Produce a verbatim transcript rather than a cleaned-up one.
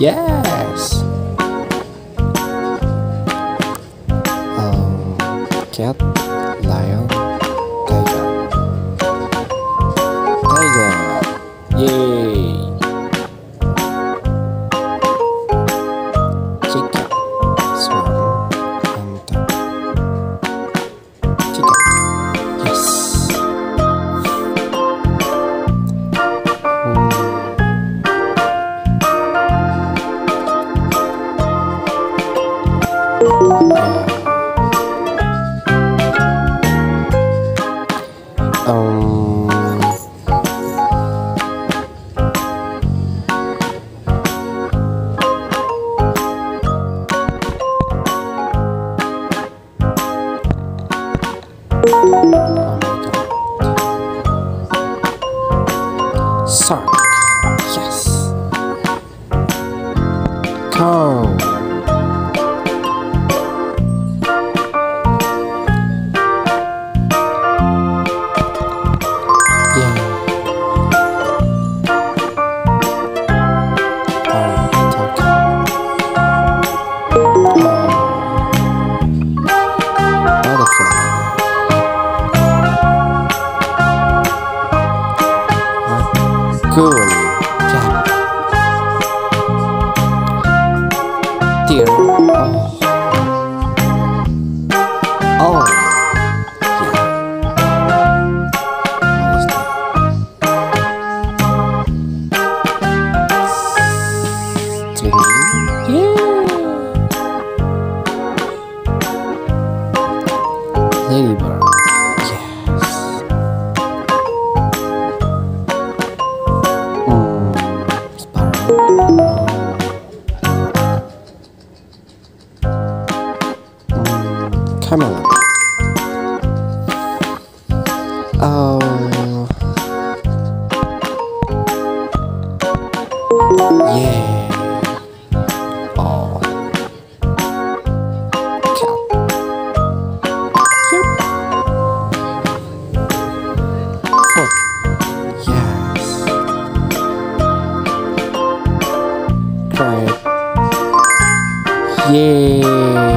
Yes. Um, cat, lion, tiger, tiger. Yay! Chicken, swan, and chicken. Yes. Mm. Um, oh sorry. Yes. Come. Cool. Yeah. Dear. Oh. Oh. Yeah. String. Yeah. Labor. Camera. Oh. Yeah. Oh. Cat. Foot. Yes. Right. Yeah.